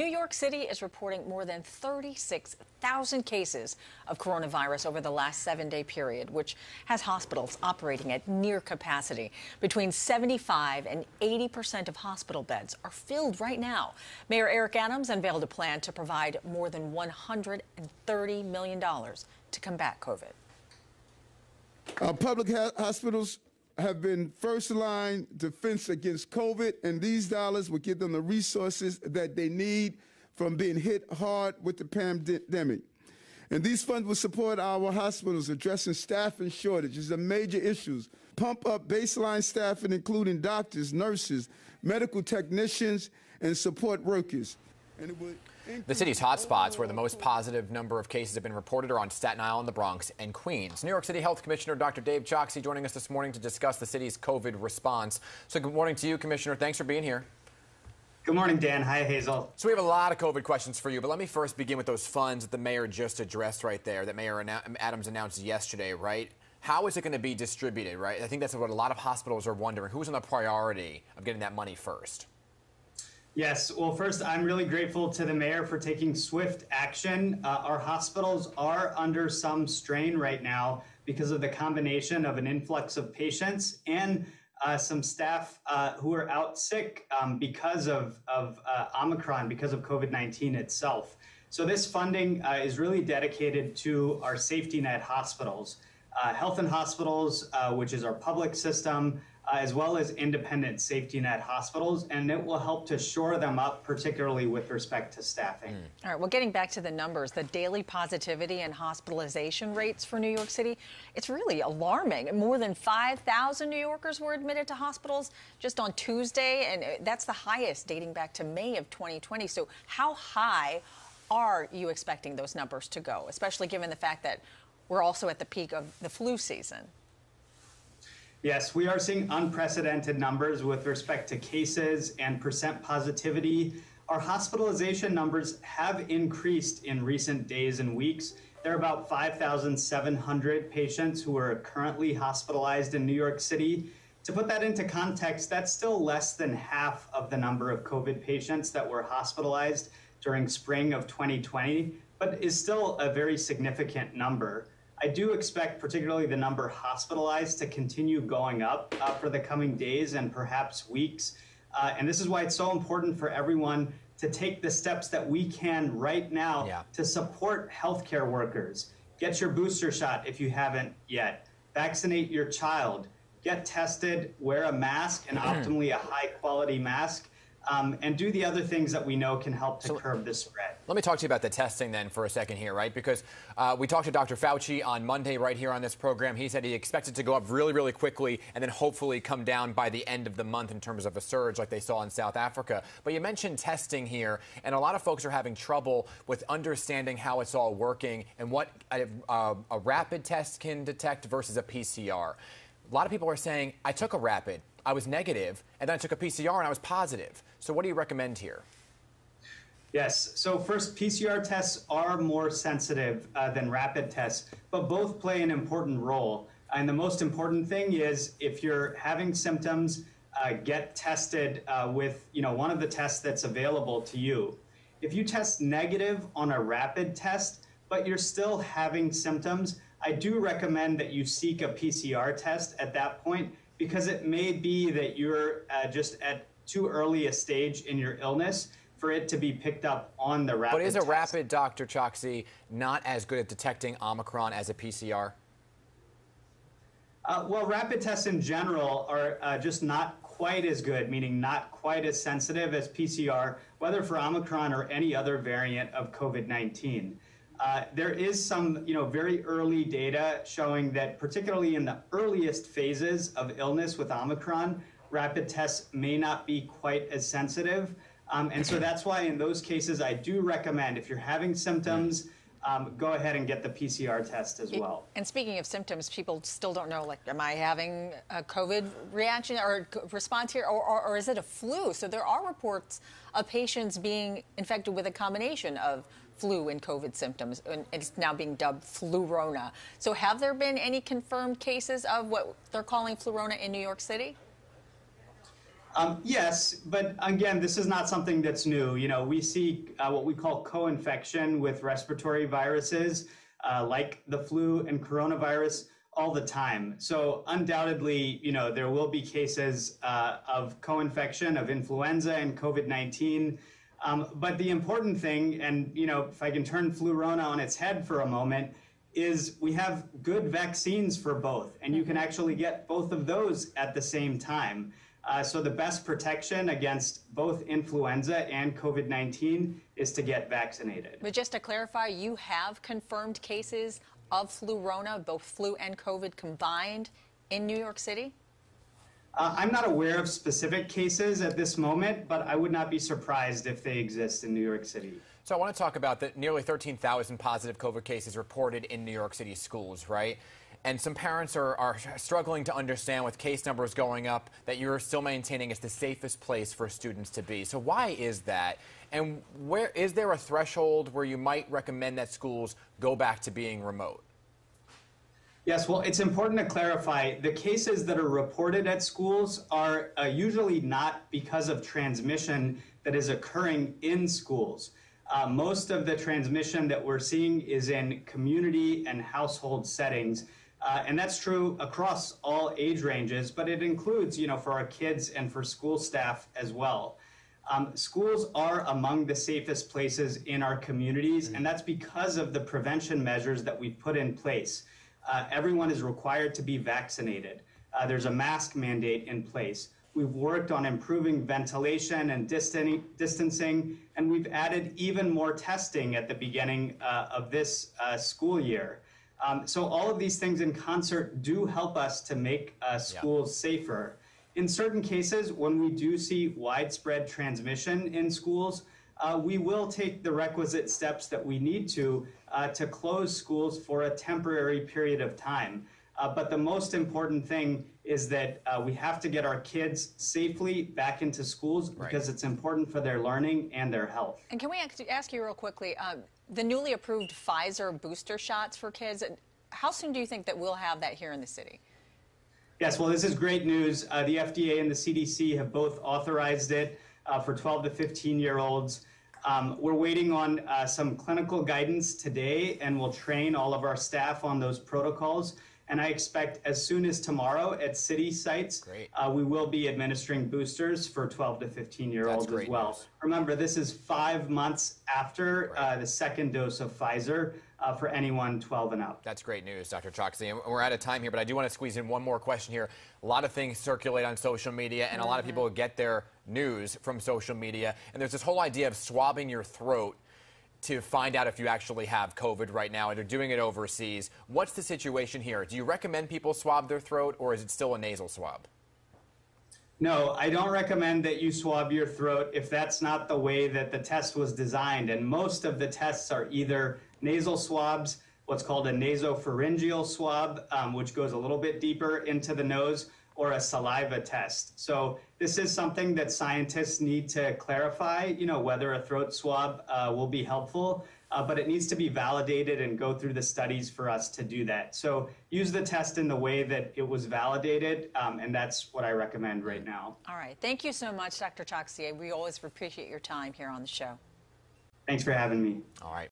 New York City is reporting more than 36,000 cases of coronavirus over the last 7-day period, which has hospitals operating at near capacity. Between 75 and 80% of hospital beds are filled right now. Mayor Eric Adams unveiled a plan to provide more than $130 million to combat COVID. Our public hospitals have been first-line defense against COVID, and these dollars will give them the resources that they need from being hit hard with the pandemic. And these funds will support our hospitals addressing staffing shortages and major issues, pump up baseline staffing, including doctors, nurses, medical technicians, and support workers. The city's hotspots where the most positive number of cases have been reported are on Staten Island, the Bronx, and Queens. New York City Health Commissioner Dr. Dave Chokshi joining us this morning to discuss the city's COVID response. So good morning to you, Commissioner. Thanks for being here. Good morning, Dan. Hi, Hazel. So we have a lot of COVID questions for you, but let me first begin with those funds that the mayor just addressed right there, that Mayor Adams announced yesterday, right? How is it going to be distributed, right? I think that's what a lot of hospitals are wondering. Who's on the priority of getting that money first? Yes. Well, first, I'm really grateful to the mayor for taking swift action. Our hospitals are under some strain right now because of the combination of an influx of patients and some staff who are out sick because of Omicron, because of COVID-19 itself. So this funding is really dedicated to our safety net hospitals, Health and Hospitals, which is our public system, as well as independent safety net hospitals, and it will help to shore them up, particularly with respect to staffing. All right, well, getting back to the numbers, the daily positivity and hospitalization rates for New York City, it's really alarming. More than 5,000 New Yorkers were admitted to hospitals just on Tuesday, and that's the highest dating back to May of 2020. So how high are you expecting those numbers to go, especially given the fact that we're also at the peak of the flu season? Yes, we are seeing unprecedented numbers with respect to cases and percent positivity. Our hospitalization numbers have increased in recent days and weeks. There are about 5,700 patients who are currently hospitalized in New York City. To put that into context, that's still less than half of the number of COVID patients that were hospitalized during spring of 2020, but is still a very significant number. I do expect particularly the number hospitalized to continue going up for the coming days and perhaps weeks. And this is why it's so important for everyone to take the steps that we can right now to support healthcare workers. Get your booster shot if you haven't yet. Vaccinate your child. Get tested. Wear a mask, and optimally a high-quality mask. And do the other things that we know can help to curb this spread. Let me talk to you about the testing then for a second here, right? Because we talked to Dr. Fauci on Monday right here on this program. He said he expected to go up really, really quickly and then hopefully come down by the end of the month in terms of a surge like they saw in South Africa. But you mentioned testing here, and a lot of folks are having trouble with understanding how it's all working and what a rapid test can detect versus a PCR. A lot of people are saying, I took a rapid, I was negative, and then I took a PCR and I was positive. So what do you recommend here? Yes, so first, PCR tests are more sensitive than rapid tests, but both play an important role. And the most important thing is if you're having symptoms, get tested with one of the tests that's available to you. If you test negative on a rapid test, but you're still having symptoms, I do recommend that you seek a PCR test at that point, because it may be that you're just at too early a stage in your illness for it to be picked up on the rapid test. But is a rapid, Dr. Chokshi, not as good at detecting Omicron as a PCR? Well, rapid tests in general are just not quite as good, meaning not quite as sensitive as PCR, whether for Omicron or any other variant of COVID-19. There is some, very early data showing that particularly in the earliest phases of illness with Omicron, rapid tests may not be quite as sensitive. And so that's why in those cases, I do recommend if you're having symptoms, go ahead and get the PCR test as well. And speaking of symptoms, people still don't know, like, am I having a COVID reaction or response here, or is it a flu? So there are reports of patients being infected with a combination of flu and COVID symptoms, and it's now being dubbed Flurona. So have there been any confirmed cases of what they're calling Flurona in New York City? Yes, but again, this is not something that's new. You know, we see what we call co-infection with respiratory viruses like the flu and coronavirus all the time. So undoubtedly, you know, there will be cases of co-infection of influenza and COVID-19. But the important thing, and, you know, if I can turn Flurona on its head for a moment, is we have good vaccines for both, and you can actually get both of those at the same time. So the best protection against both influenza and COVID-19 is to get vaccinated. But just to clarify, you have confirmed cases of Flurona, both flu and COVID combined, in New York City? I'm not aware of specific cases at this moment, but I would not be surprised if they exist in New York City. So I want to talk about the nearly 13,000 positive COVID cases reported in New York City schools, right? And some parents are struggling to understand, with case numbers going up, that you're still maintaining it's the safest place for students to be. So why is that? And where is there a threshold where you might recommend that schools go back to being remote? Yes, well, it's important to clarify the cases that are reported at schools are usually not because of transmission that is occurring in schools. Most of the transmission that we're seeing is in community and household settings. And that's true across all age ranges, but it includes, you know, for our kids and for school staff as well. Schools are among the safest places in our communities, and that's because of the prevention measures that we've put in place. Everyone is required to be vaccinated. There's a mask mandate in place. We've worked on improving ventilation and distancing, and we've added even more testing at the beginning of this school year. So all of these things in concert do help us to make schools safer. In certain cases, when we do see widespread transmission in schools, we will take the requisite steps that we need to close schools for a temporary period of time. But the most important thing is that we have to get our kids safely back into schools, because it's important for their learning and their health. And can we ask you real quickly, the newly approved Pfizer booster shots for kids, how soon do you think that we'll have that here in the city? Yes, well, this is great news. The FDA and the CDC have both authorized it for 12 to 15-year-olds. We're waiting on some clinical guidance today, and we'll train all of our staff on those protocols. And I expect as soon as tomorrow at city sites, we will be administering boosters for 12 to 15-year-olds as well. News. Remember, this is 5 months after the second dose of Pfizer for anyone 12 and up. That's great news, Dr. Chokshi. And we're out of time here, but I do want to squeeze in one more question here. A lot of things circulate on social media, and a lot of people get their news from social media. And there's this whole idea of swabbing your throat to find out if you actually have COVID right now, and they're doing it overseas. What's the situation here? Do you recommend people swab their throat, or is it still a nasal swab? No, I don't recommend that you swab your throat if that's not the way that the test was designed. And most of the tests are either nasal swabs, what's called a nasopharyngeal swab, which goes a little bit deeper into the nose, or a saliva test. So this is something that scientists need to clarify, you know, whether a throat swab will be helpful, but it needs to be validated and go through the studies for us to do that. So use the test in the way that it was validated, and that's what I recommend right now. All right, thank you so much, Dr. Chokshi. We always appreciate your time here on the show. Thanks for having me. All right.